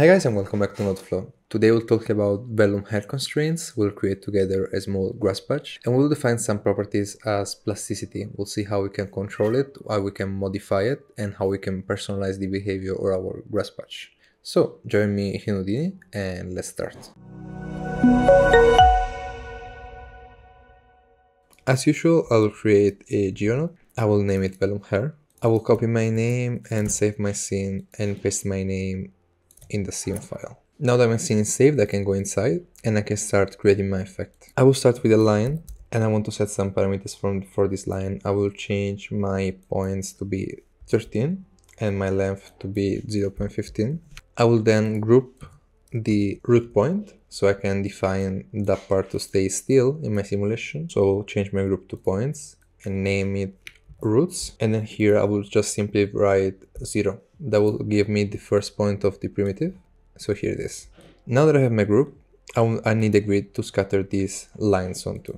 Hi guys and welcome back to NodeFlow. Today we'll talk about vellum hair constraints. We'll create together a small grass patch and we'll define some properties as plasticity. We'll see how we can control it, how we can modify it, and how we can personalize the behavior of our grass patch. So join me in Houdini and let's start. As usual, I will create a geonode. I will name it vellum hair. I will copy my name and save my scene and paste my name in the scene file. Now that my scene is saved, I can go inside and I can start creating my effect. I will start with a line and I want to set some parameters for this line. I will change my points to be 13 and my length to be 0.15. I will then group the root point so I can define that part to stay still in my simulation. So I will change my group to points and name it roots, and then here I will just simply write 0. That will give me the first point of the primitive, so here it is. Now that I have my group, I need a grid to scatter these lines onto.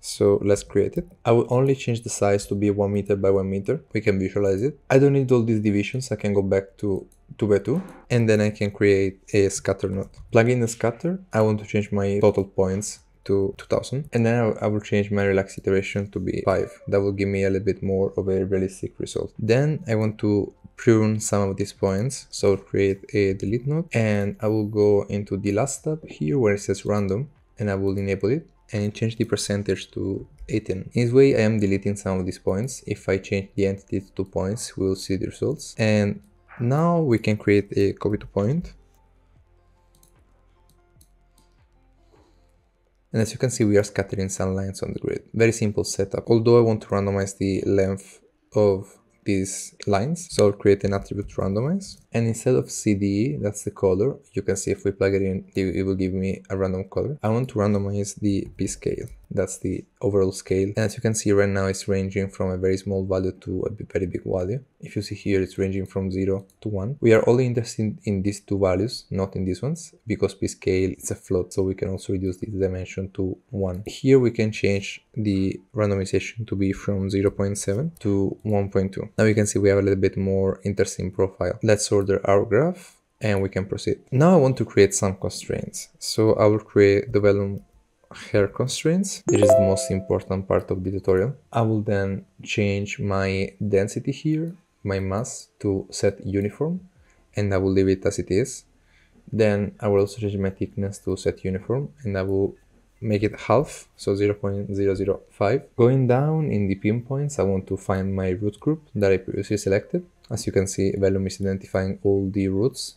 So let's create it. I will only change the size to be 1 meter by 1 meter. We can visualize it. I don't need all these divisions. I can go back to 2 by 2 and then I can create a scatter node. Plug in the scatter. I want to change my total points to 2000, and then I will change my relax iteration to be 5. That will give me a little bit more of a realistic result. Then I want to prune some of these points, so I'll create a delete node and I will go into the last tab here where it says random and I will enable it and change the percentage to 18. In this way I am deleting some of these points. If I change the entity to points, we will see the results. And now we can create a copy to point. And as you can see, we are scattering some lines on the grid. Very simple setup, although I want to randomize the length of these lines. So I'll create an attribute randomize. And instead of CDE, that's the color, you can see if we plug it in, it will give me a random color. I want to randomize the P scale. That's the overall scale. And as you can see right now, it's ranging from a very small value to a very big value. If you see here, it's ranging from 0 to 1. We are only interested in these two values, not in these ones, because P scale is a float. So we can also reduce this dimension to 1. Here we can change the randomization to be from 0.7 to 1.2. Now you can see we have a little bit more interesting profile. Let's order our graph and we can proceed. Now I want to create some constraints. So I will create the vellum hair constraints. It is the most important part of the tutorial. I will then change my density here, my mass, to set uniform, and I will leave it as it is. Then I will also change my thickness to set uniform and I will make it half, so 0.005. Going down in the pinpoints, I want to find my root group that I previously selected. As you can see, vellum is identifying all the roots,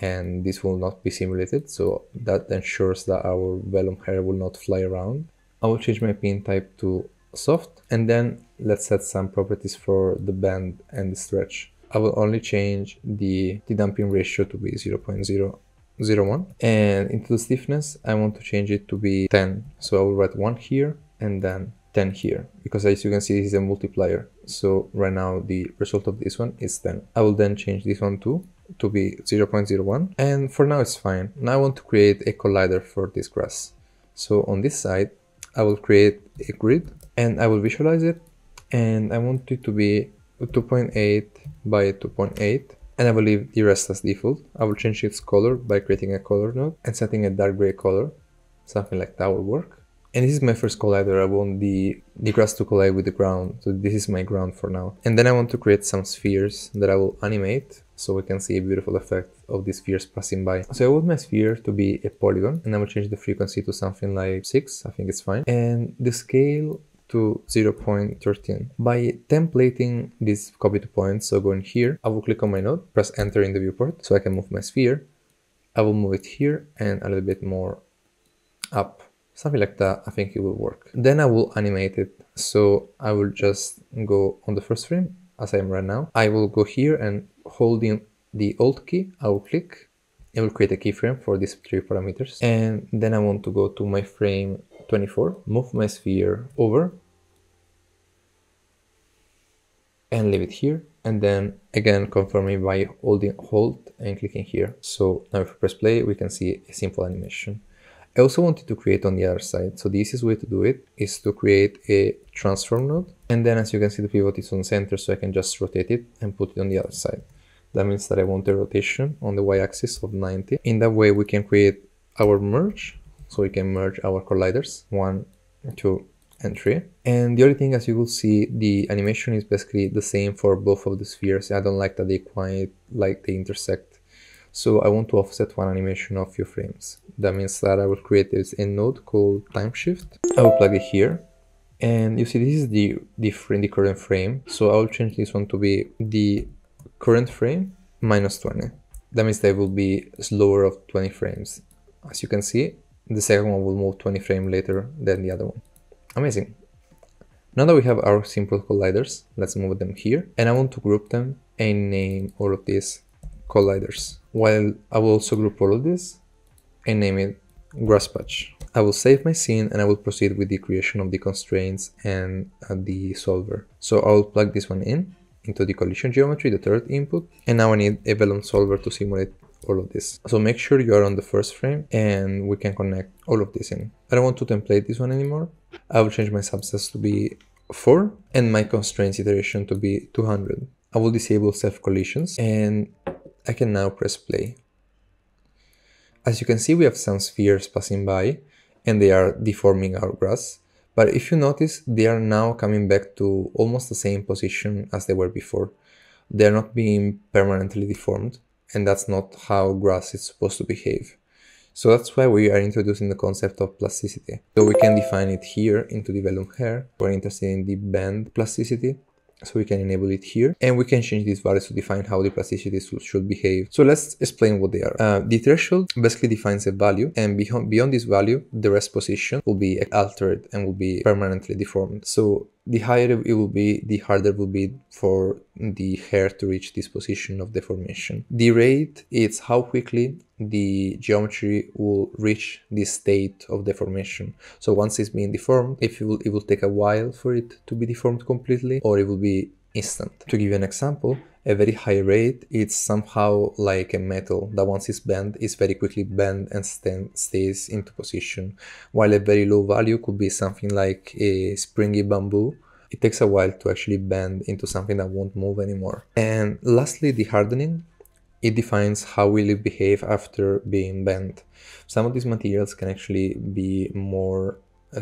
and this will not be simulated, so that ensures that our vellum hair will not fly around. I will change my pin type to soft, and then let's set some properties for the bend and the stretch. I will only change the damping ratio to be 0.001, and into the stiffness I want to change it to be 10, so I will write 1 here and then 10 here, because as you can see this is a multiplier, so right now the result of this one is 10. I will then change this one to be 0.01, and for now it's fine. Now I want to create a collider for this grass. So on this side I will create a grid and I will visualize it, and I want it to be 2.8 by 2.8, and I will leave the rest as default. I will change its color by creating a color node and setting a dark gray color, something like that will work. And this is my first collider. I want the grass to collide with the ground, so this is my ground for now. And then I want to create some spheres that I will animate, so we can see a beautiful effect of these spheres passing by. So I want my sphere to be a polygon, and I will change the frequency to something like 6, I think it's fine, and the scale to 0.13. By templating this copy to point, so going here, I will click on my node, press enter in the viewport, so I can move my sphere. I will move it here and a little bit more up. Something like that, I think it will work. Then I will animate it. So I will just go on the first frame, as I am right now. I will go here and holding the Alt key, I will click. It will create a keyframe for these 3 parameters. And then I want to go to my frame 24, move my sphere over, and leave it here. And then again confirming by holding Alt and clicking here. So now if we press play, we can see a simple animation. I also wanted to create on the other side, so the easiest way to do it is to create a transform node, and then as you can see the pivot is on center, so I can just rotate it and put it on the other side. That means that I want a rotation on the y-axis of 90. In that way we can create our merge, so we can merge our colliders 1, 2, and 3. And the other thing, as you will see, the animation is basically the same for both of the spheres. I don't like that they quite like they intersect, so I want to offset one animation of few frames. That means that I will create this a node called time shift. I will plug it here, and you see this is the current frame, so I will change this one to be the current frame minus 20. That means they will be slower of 20 frames. As you can see, the second one will move 20 frames later than the other one. Amazing. Now that we have our simple colliders, let's move them here, and I want to group them and name all of these colliders. While I will also group all of this and name it grass patch. I will save my scene and I will proceed with the creation of the constraints and the solver. So I will plug this one in into the collision geometry, the third input, and now I need a vellum solver to simulate all of this. So make sure you are on the first frame and we can connect all of this in. I don't want to template this one anymore. I will change my subsets to be 4 and my constraints iteration to be 200. I will disable self collisions and I can now press play. As you can see, we have some spheres passing by and they are deforming our grass. But if you notice, they are now coming back to almost the same position as they were before. They are not being permanently deformed, and that's not how grass is supposed to behave. So that's why we are introducing the concept of plasticity. So we can define it here into the vellum hair. We're interested in the band plasticity, so we can enable it here, and we can change these values to define how the plasticity should behave. So let's explain what they are. The threshold basically defines a value, and beyond this value, the rest position will be altered and will be permanently deformed. So the higher it will be, the harder it will be for the hair to reach this position of deformation. The rate is how quickly the geometry will reach this state of deformation. So once it's being deformed, if it will take a while for it to be deformed completely, or it will be instant. To give you an example, a very high rate, it's somehow like a metal that once it's bent, is very quickly bent and stays into position, while a very low value could be something like a springy bamboo. It takes a while to actually bend into something that won't move anymore. And lastly, the hardening. It defines how will it behave after being bent. Some of these materials can actually be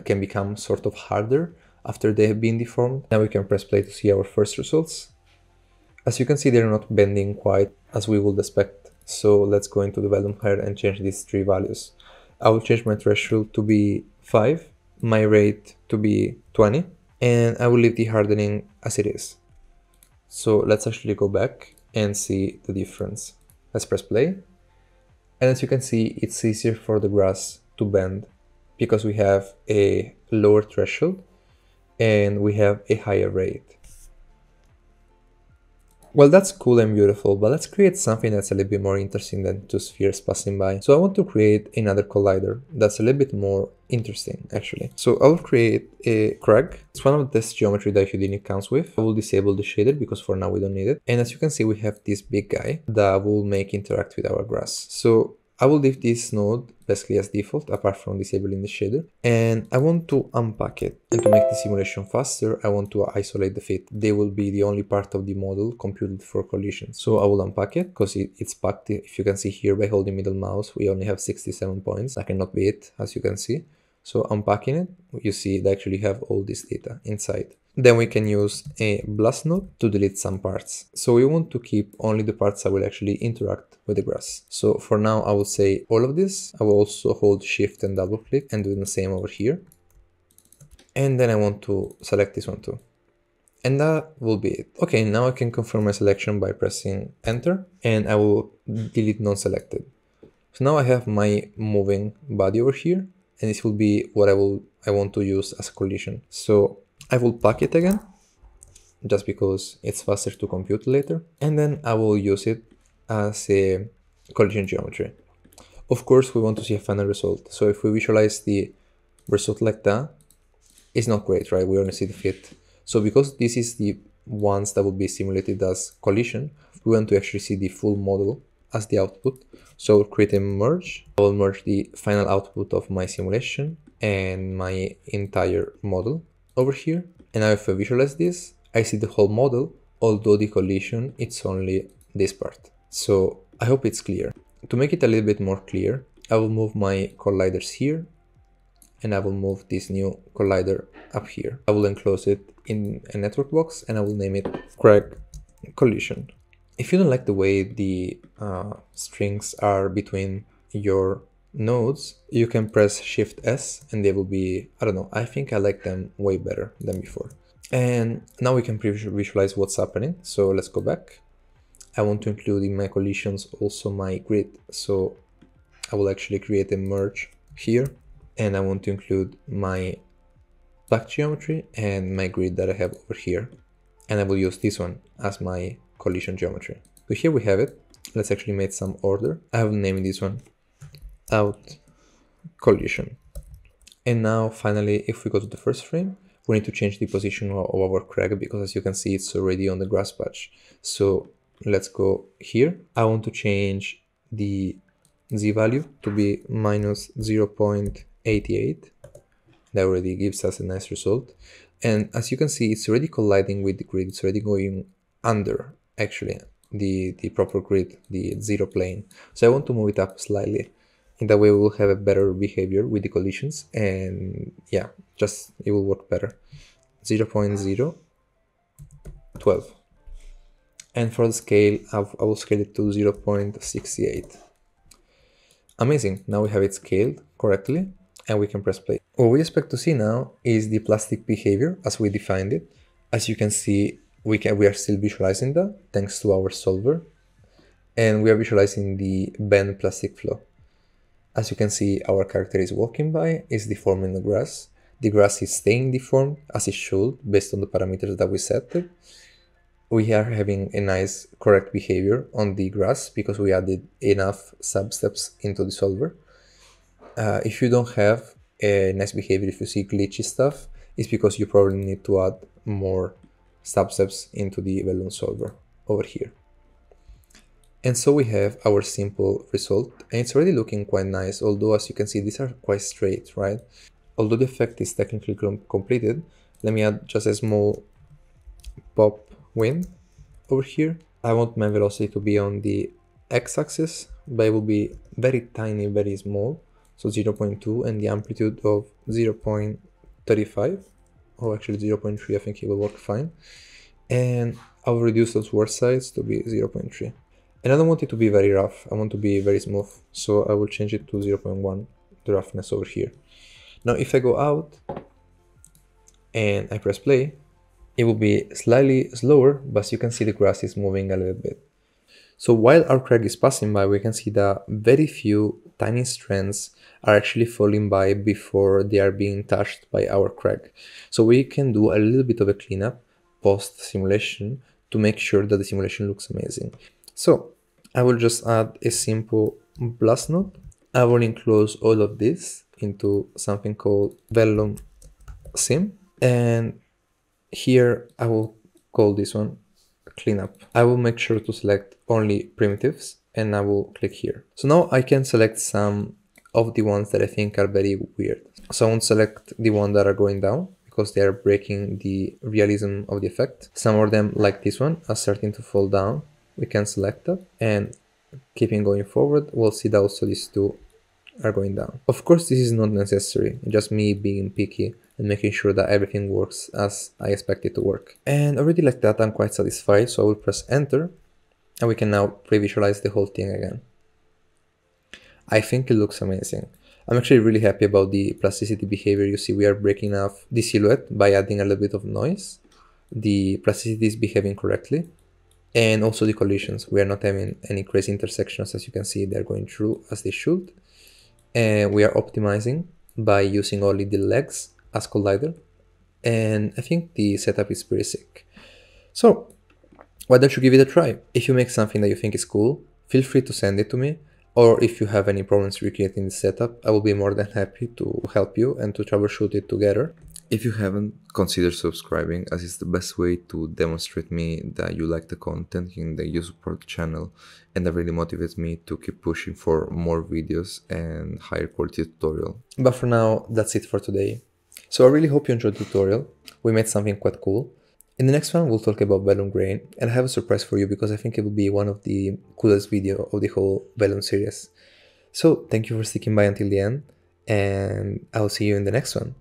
can become sort of harder after they have been deformed. Now we can press play to see our first results. As you can see, they're not bending quite as we would expect. So let's go into the vellum hair and change these three values. I will change my threshold to be 5, my rate to be 20, and I will leave the hardening as it is. So let's actually go back and see the difference. Let's press play. And as you can see, it's easier for the grass to bend because we have a lower threshold and we have a higher rate. Well, that's cool and beautiful, but let's create something that's a little bit more interesting than two spheres passing by. So I want to create another collider that's a little bit more interesting, actually. So I'll create a CRAAAG. It's one of the test geometry that Houdini comes with. I will disable the shader because for now we don't need it. And as you can see, we have this big guy that will make interact with our grass. So I will leave this node basically as default, apart from disabling the shader. And I want to unpack it. And to make the simulation faster, I want to isolate the fit. They will be the only part of the model computed for collisions. So I will unpack it because it's packed. If you can see here, by holding middle mouse, we only have 67 points. That cannot be it, as you can see. So unpacking it, you see they actually have all this data inside. Then we can use a blast node to delete some parts. So we want to keep only the parts that will actually interact with the grass. So for now, I will say all of this. I will also hold shift and double click and do the same over here. And then I want to select this one too. And that will be it. Okay, now I can confirm my selection by pressing enter, and I will delete non-selected. So now I have my moving body over here, and this will be what I want to use as a collision. So I will pack it again, just because it's faster to compute later, and then I will use it as a collision geometry. Of course, we want to see a final result. So if we visualize the result like that, it's not great, right? We only see the fit. So because this is the ones that will be simulated as collision, we want to actually see the full model as the output. So I'll create a merge. I will merge the final output of my simulation and my entire model over here. And now if I visualize this, I see the whole model, although the collision, it's only this part. So I hope it's clear. To make it a little bit more clear, I will move my colliders here, and I will move this new collider up here. I will enclose it in a network box, and I will name it CRAAAG collision. If you don't like the way the strings are between your nodes, you can press Shift S and they will be, I don't know, I think I like them way better than before. And now we can visualize what's happening. So let's go back. I want to include in my collisions also my grid. So I will actually create a merge here, and I want to include my black geometry and my grid that I have over here. And I will use this one as my collision geometry. So here we have it. Let's actually make some order. I will name this one out collision. And now finally, if we go to the first frame, we need to change the position of our CRAAAG, because as you can see, it's already on the grass patch. So let's go here. I want to change the Z value to be minus 0.88. That already gives us a nice result. And as you can see, it's already colliding with the grid. It's already going under, actually, the proper grid, the zero plane. So I want to move it up slightly. In that way, we will have a better behavior with the collisions, and yeah, just it will work better. 0.012. And for the scale, I will scale it to 0.68. Amazing, now we have it scaled correctly, and we can press play. What we expect to see now is the plastic behavior as we defined it. As you can see, we are still visualizing that thanks to our solver, and we are visualizing the bend plastic flow. As you can see, our character is walking by, is deforming the grass. The grass is staying deformed as it should based on the parameters that we set. We are having a nice correct behavior on the grass because we added enough substeps into the solver. If you don't have a nice behavior, if you see glitchy stuff, it's because you probably need to add more substeps into the Vellum solver over here. And so we have our simple result, and it's already looking quite nice, although as you can see, these are quite straight, right? Although the effect is technically completed, let me add just a small pop win over here. I want my velocity to be on the x-axis, but it will be very tiny, very small, so 0.2, and the amplitude of 0.35, or actually 0.3, I think it will work fine. And I will reduce those word size to be 0.3. And I don't want it to be very rough, I want to be very smooth, so I will change it to 0.1, the roughness over here. Now if I go out and I press play, it will be slightly slower, but you can see the grass is moving a little bit. So while our CRAAAG is passing by, we can see that very few tiny strands are actually falling by before they are being touched by our CRAAAG. So we can do a little bit of a cleanup post-simulation to make sure that the simulation looks amazing. So I will just add a simple plus node. I will enclose all of this into something called Vellum Sim. And here I will call this one cleanup. I will make sure to select only primitives, and I will click here. So now I can select some of the ones that I think are very weird. So I won't select the ones that are going down, because they are breaking the realism of the effect. Some of them, like this one, are starting to fall down. We can select that, and keeping going forward, we'll see that also these two are going down. Of course, this is not necessary, just me being picky and making sure that everything works as I expect it to work. And already like that, I'm quite satisfied, so I will press enter, and we can now pre-visualize the whole thing again. I think it looks amazing. I'm actually really happy about the plasticity behavior. You see, we are breaking off the silhouette by adding a little bit of noise. The plasticity is behaving correctly. And also the collisions, we are not having any crazy intersections. As you can see, they're going through as they should. And we are optimizing by using only the legs as collider. And I think the setup is pretty sick. So why don't you give it a try? If you make something that you think is cool, feel free to send it to me. Or if you have any problems recreating the setup, I will be more than happy to help you and to troubleshoot it together. If you haven't, consider subscribing, as it's the best way to demonstrate me that you like the content and that you support the channel, and that really motivates me to keep pushing for more videos and higher quality tutorial. But for now, that's it for today. So I really hope you enjoyed the tutorial. We made something quite cool. In the next one, we'll talk about Vellum Grain, and I have a surprise for you because I think it will be one of the coolest videos of the whole Vellum series. So thank you for sticking by until the end, and I'll see you in the next one.